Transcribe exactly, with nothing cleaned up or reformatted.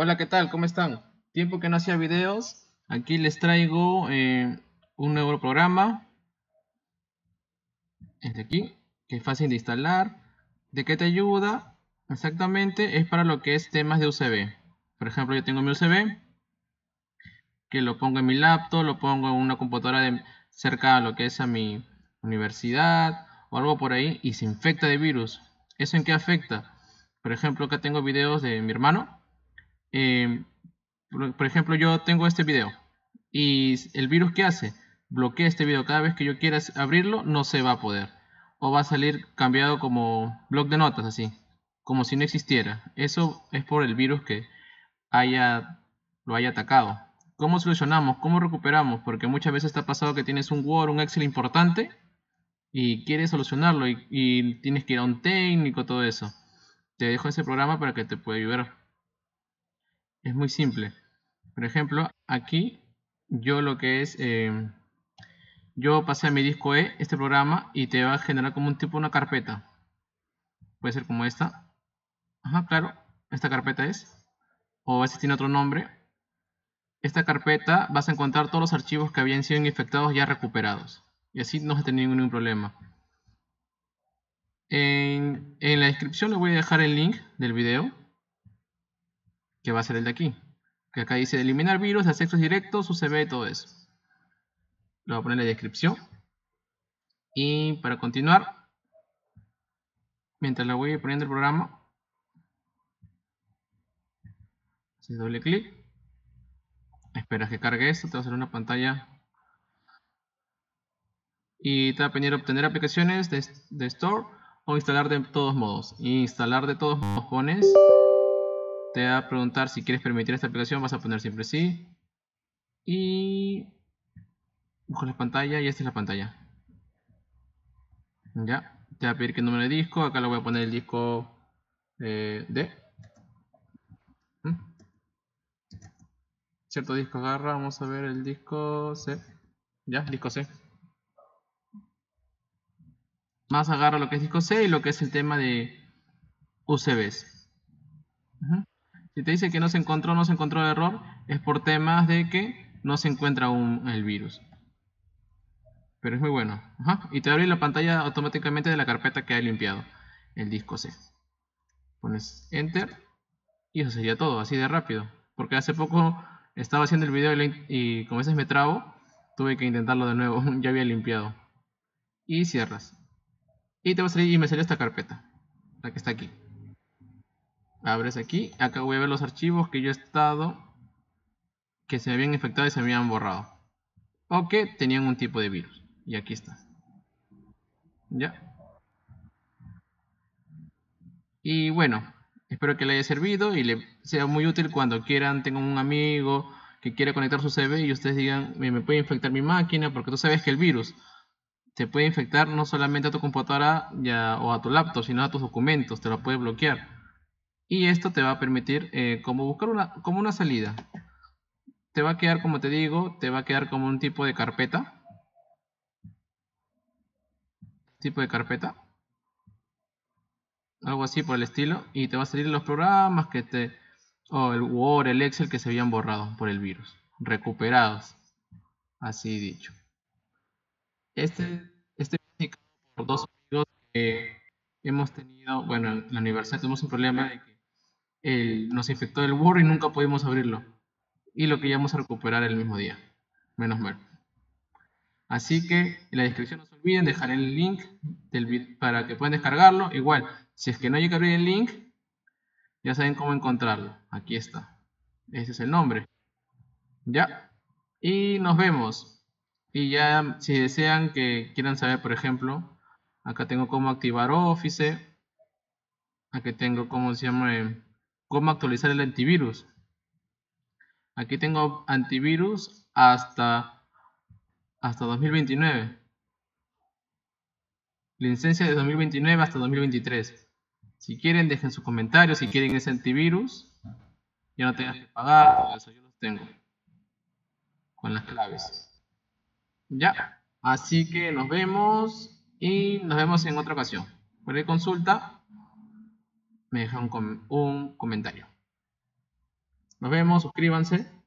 Hola, ¿qué tal? ¿Cómo están? Tiempo que no hacía videos. Aquí les traigo eh, un nuevo programa. Este aquí, que es fácil de instalar. ¿De qué te ayuda? Exactamente, es para lo que es temas de U C B. Por ejemplo, yo tengo mi U C B, que lo pongo en mi laptop, lo pongo en una computadora de, cerca a lo que es a mi universidad o algo por ahí, y se infecta de virus. ¿Eso en qué afecta? Por ejemplo, acá tengo videos de mi hermano. Eh, por, por ejemplo, yo tengo este video. ¿Y el virus qué hace? Bloquea este video. Cada vez que yo quiera abrirlo, no se va a poder. O va a salir cambiado como bloc de notas, así. Como si no existiera. Eso es por el virus que haya, lo haya atacado. ¿Cómo solucionamos? ¿Cómo recuperamos? Porque muchas veces te ha pasado que tienes un Word, un Excel importante y quieres solucionarlo y, y tienes que ir a un técnico, todo eso. Te dejo ese programa para que te pueda ayudar. Es muy simple. Por ejemplo, aquí yo lo que es... Eh, yo pasé a mi disco E este programa y te va a generar como un tipo una carpeta. Puede ser como esta. Ajá, claro, esta carpeta es, o a veces tiene otro nombre. Esta carpeta vas a encontrar todos los archivos que habían sido infectados ya recuperados, y así no se tiene ningún problema. En, en la descripción les voy a dejar el link del video, que va a ser el de aquí, que acá dice eliminar virus, accesos directos, U C B y todo eso. Lo voy a poner en la descripción. Y para continuar, mientras la voy poniendo el programa, doble clic, esperas que cargue esto, te va a salir una pantalla y te va a venir a obtener aplicaciones de, de Store o instalar de todos modos. Y instalar de todos modos pones, te va a preguntar si quieres permitir esta aplicación, vas a poner siempre sí y buscas la pantalla y esta es la pantalla. Ya, te va a pedir qué número de disco, acá lo voy a poner el disco eh, D. Cierto disco agarra, vamos a ver el disco C. Ya, disco C. Más agarra lo que es disco C y lo que es el tema de U C Bs. Uh-huh. Si te dice que no se encontró, no se encontró el error, es por temas de que no se encuentra aún el virus. Pero es muy bueno. Uh-huh. Y te abre la pantalla automáticamente de la carpeta que ha limpiado el disco C. Pones Enter y eso sería todo, así de rápido. Porque hace poco estaba haciendo el video y, y como a veces me trabo, tuve que intentarlo de nuevo, ya había limpiado. Y cierras. Y te va a salir, y me salió esta carpeta, la que está aquí. Abres aquí, acá voy a ver los archivos que yo he estado, que se me habían infectado y se me habían borrado. O que tenían un tipo de virus. Y aquí está. Ya. Y bueno. Espero que le haya servido y le sea muy útil cuando quieran, tengan un amigo que quiera conectar su U C B y ustedes digan, me puede infectar mi máquina, porque tú sabes que el virus te puede infectar no solamente a tu computadora ya, o a tu laptop, sino a tus documentos, te lo puede bloquear. Y esto te va a permitir eh, como buscar una, como una salida. Te va a quedar, como te digo, te va a quedar como un tipo de carpeta. Tipo de carpeta. Algo así por el estilo, y te va a salir los programas que te, o el Word, el Excel que se habían borrado por el virus, recuperados, así dicho. Este, este por dos amigos que hemos tenido, bueno, en la universidad tuvimos un problema de que el, nos infectó el Word y nunca pudimos abrirlo, y lo queríamos recuperar el mismo día, menos mal. Así que en la descripción no se olviden, dejaré el link del, para que puedan descargarlo. Igual, si es que no llega a abrir el link, ya saben cómo encontrarlo. Aquí está. Ese es el nombre. Ya. Y nos vemos. Y ya, si desean que quieran saber, por ejemplo, acá tengo cómo activar Office. Aquí tengo cómo se llama, cómo actualizar el antivirus. Aquí tengo antivirus hasta... hasta dos mil veintinueve. Licencia de dos mil veintinueve hasta dos mil veintitrés. Si quieren, dejen sus comentarios. Si quieren ese antivirus, ya no tengas que pagar. Eso yo los tengo. Con las claves. Ya. Así que nos vemos. Y nos vemos en otra ocasión. Cualquier consulta, me dejan un, com un comentario. Nos vemos, suscríbanse.